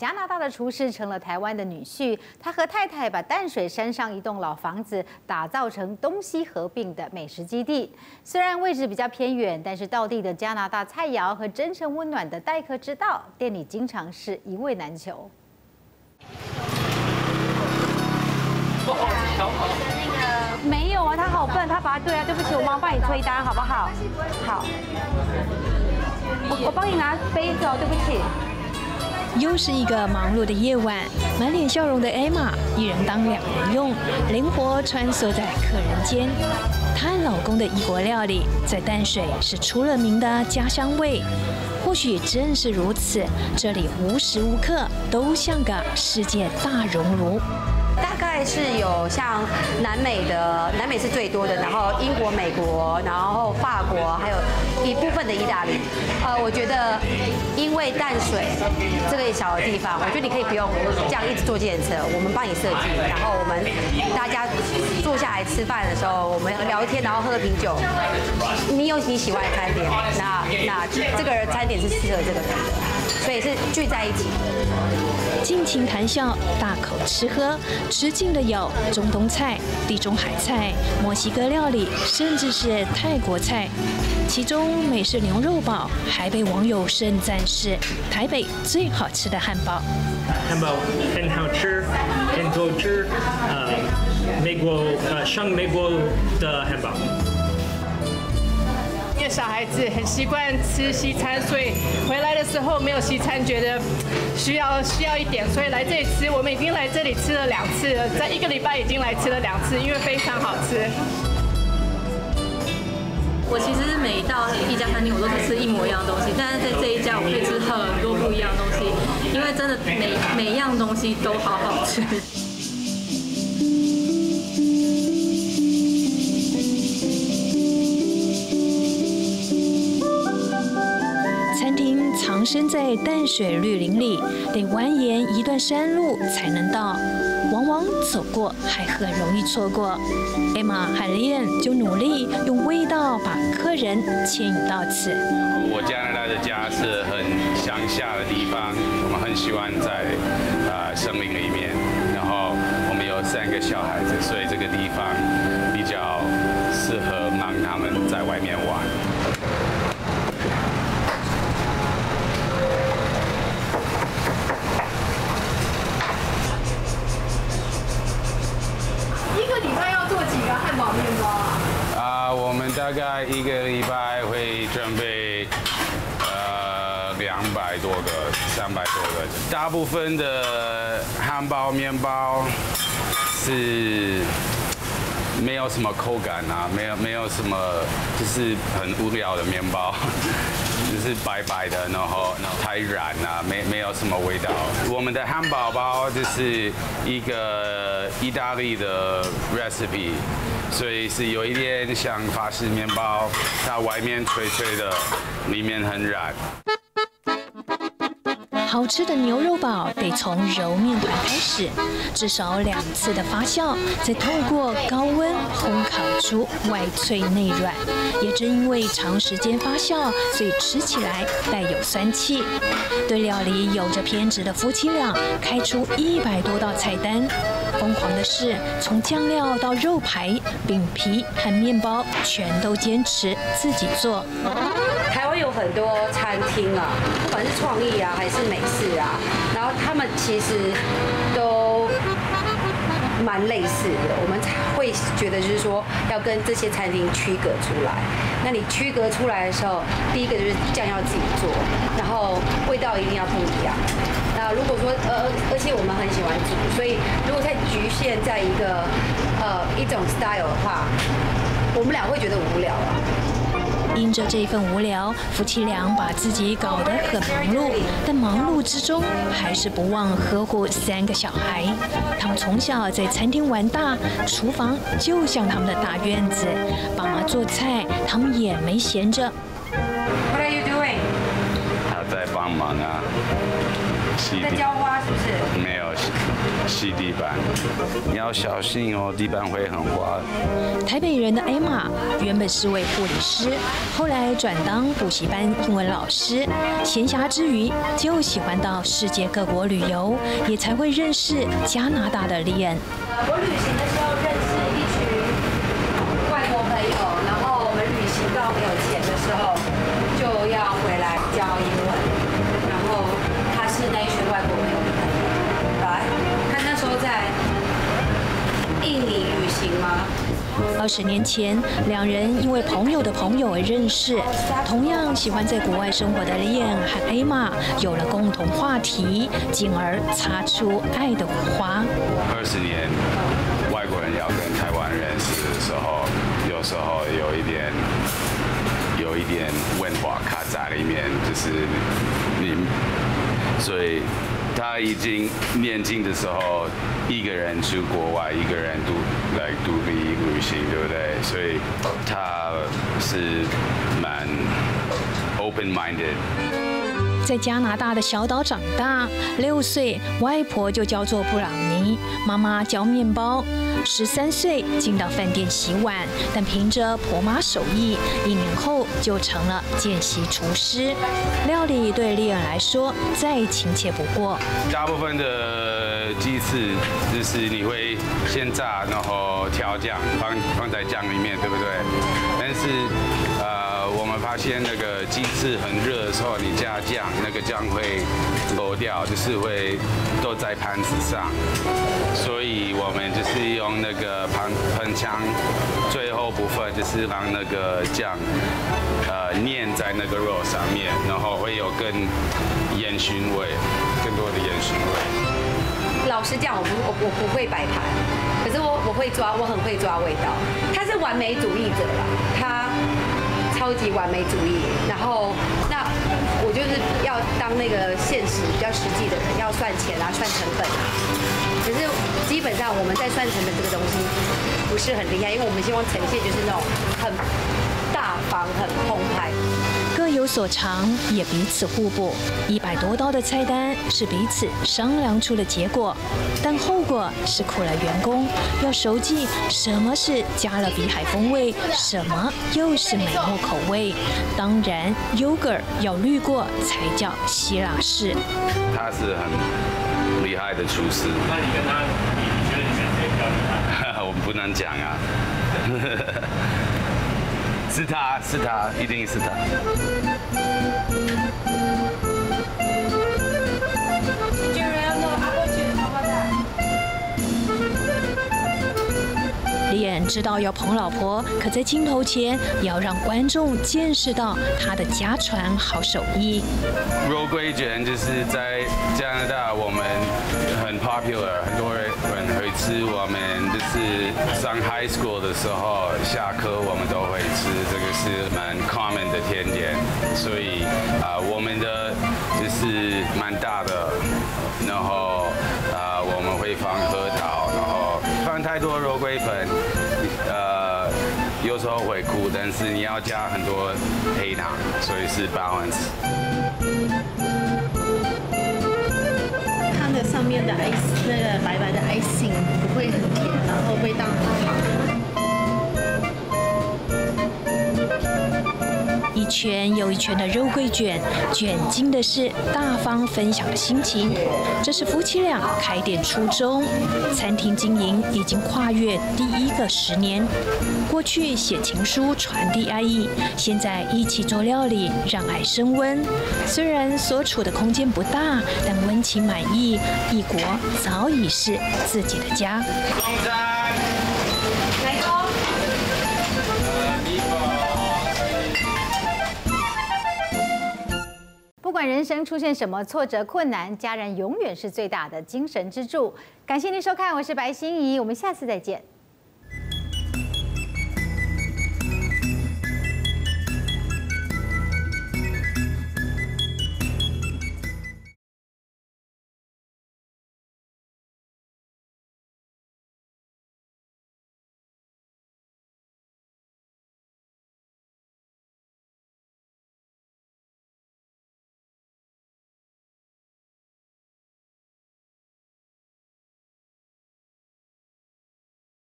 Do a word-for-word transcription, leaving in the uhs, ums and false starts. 加拿大的厨师成了台湾的女婿，他和太太把淡水山上一栋老房子打造成东西合并的美食基地。虽然位置比较偏远，但是道地的加拿大菜肴和真诚温暖的待客之道，店里经常是一味难求。没有啊，他好笨，他把对啊，对不起，我帮帮你催单好不好？好，我我帮你拿杯子哦，对不起。 又是一个忙碌的夜晚，满脸笑容的艾玛一人当两人用，灵活穿梭在客人间。她和老公的异国料理在淡水是出了名的家乡味，或许正是如此，这里无时无刻都像个世界大熔炉。 大概是有像南美的，南美是最多的，然后英国、美国，然后法国，还有一部分的意大利。呃，我觉得因为淡水这个小的地方，我觉得你可以不用这样一直坐计程车，我们帮你设计，然后我们大家坐下来吃饭的时候，我们聊天，然后喝啤酒。你有你喜欢的餐点，那那这个餐点是适合这个人的，所以是聚在一起。 尽情谈笑，大口吃喝，吃尽的有中东菜、地中海菜、墨西哥料理，甚至是泰国菜。其中美式牛肉堡还被网友盛赞是台北最好吃的汉堡。汉堡很好吃，很多汁，呃，美国呃，像美国的汉堡。 因为小孩子很习惯吃西餐，所以回来的时候没有西餐，觉得需要需要一点，所以来这里吃。我们已经来这里吃了两次了，在一个礼拜已经来吃了两次，因为非常好吃。我其实每到一家餐厅，我都是吃一模一样的东西，但是在这一家，我可以吃很多不一样的东西，因为真的每每样东西都好好吃。 藏身在淡水绿林里，得蜿蜒一段山路才能到，往往走过还很容易错过。艾玛和练就努力用味道把客人牵引到此。我加拿大的家是很乡下的地方，我们很喜欢在啊森林里面，然后我们有三个小孩子，所以这个地方比较适合让他们在外面玩。 大概一个礼拜会准备呃两百多个、三百多个。大部分的汉堡、面包是没有什么口感啊，没有没有什么，就是很无聊的面包，就是白白的，然后太软啊，没没有什么味道。我们的汉堡包就是一个意大利的 recipe。 所以是有一点像法式面包，它外面脆脆的，里面很软。好吃的牛肉堡得从揉面团开始，至少两次的发酵，再透过高温烘烤出外脆内软。也正因为长时间发酵，所以吃起来带有酸气。对料理有着偏执的夫妻俩，开出一百多道菜单。 疯狂的是，从酱料到肉排、饼皮和面包，全都坚持自己做。台湾有很多餐厅啊，不管是创意啊还是美式啊，然后他们其实都蛮类似的。我们会觉得就是说，要跟这些餐厅区隔出来。那你区隔出来的时候，第一个就是酱要自己做，然后味道一定要不一样。 那如果说呃，而且我们很喜欢煮，所以如果太局限在一个呃一种 style 的话，我们俩会觉得无聊啊。因着这份无聊，夫妻俩把自己搞得很忙碌，但忙碌之中还是不忘呵护三个小孩。他们从小在餐厅玩大，厨房就像他们的大院子，爸妈做菜，他们也没闲着。What are you doing？ 他在帮忙啊。洗在浇花是不是？没有洗地板，你要小心哦，地板会很滑。台北人的艾玛原本是位护理师，后来转当补习班英文老师，闲暇之余就喜欢到世界各国旅游，也才会认识加拿大的丽恩。我旅行的时候认识一群外国朋友，然后我们旅行到没有钱的时候就要回来教英文，然后他是那一群外国朋友。 二十年前，两人因为朋友的朋友而认识。同样喜欢在国外生活的丽恩和艾玛有了共同话题，进而擦出爱的火花。二十年，外国人要跟台湾人的时候，有时候有一点，有一点文化卡在里面，就是你，所以。 他已经年轻的时候，一个人去国外，一个人独来独立旅行，对不对？所以他是蛮 open-minded。在加拿大的小岛长大，六岁外婆就教做布朗尼，妈妈教面包。十三岁进到饭店洗碗，但凭着婆妈手艺，一年后就成了见习厨师。料理对丽恩来说再亲切不过。大部分的鸡翅就是你会先炸，然后调酱，放放在酱里面，对不对？但是呃，我们发现那个鸡翅很热的时候，你加酱，那个酱会漏掉，就是会都在盘子上。 所以我们就是用那个喷喷枪，最后部分就是让那个酱，呃，粘在那个肉上面，然后会有更烟熏味，更多的烟熏味。老实讲，我不我我不会摆盘，可是我我会抓，我很会抓味道。他是完美主义者啦，他超级完美主义，然后那。 我就是要当那个现实比较实际的人，要算钱啊，算成本啊。可是基本上我们在算成本这个东西不是很厉害，因为我们希望呈现就是那种很大方、很澎湃。各有所长，也彼此互补。一百多道的菜单是彼此商量出的结果，但后果是苦了员工，要熟记什么是加勒比海风味，什么又是美墨口味。当然 ，yogurt 要滤过才叫希腊式。他是很厉害的厨师。那你跟他，你觉得你跟谁比较厉害？我不能讲啊。是他，是他，一定是他。丽恩知道要捧老婆，可在镜头前也要让观众见识到她的家传好手艺。肉桂卷就是在加拿大我们很 popular， 很多人会吃。我们就是上 high school 的时候，下课我们都会吃，这个是蛮 common 的甜点。所以啊，我们的就是蛮大的，然后啊，我们会放核桃，然后放太多肉桂粉。 有时候会苦，但是你要加很多黑糖，所以是 balance。它的上面的 ice 那个白白的 icing 不会很甜，然后味道很好。一圈又一圈的肉桂卷，卷进的是大方分享的心情。这是夫妻俩开店初衷，餐厅经营已经跨越第一个十年。 过去写情书传递爱意，现在一起做料理，让爱升温。虽然所处的空间不大，但温情满意，异国早已是自己的家。中餐，来喽！不管人生出现什么挫折困难，家人永远是最大的精神支柱。感谢您收看，我是白心怡，我们下次再见。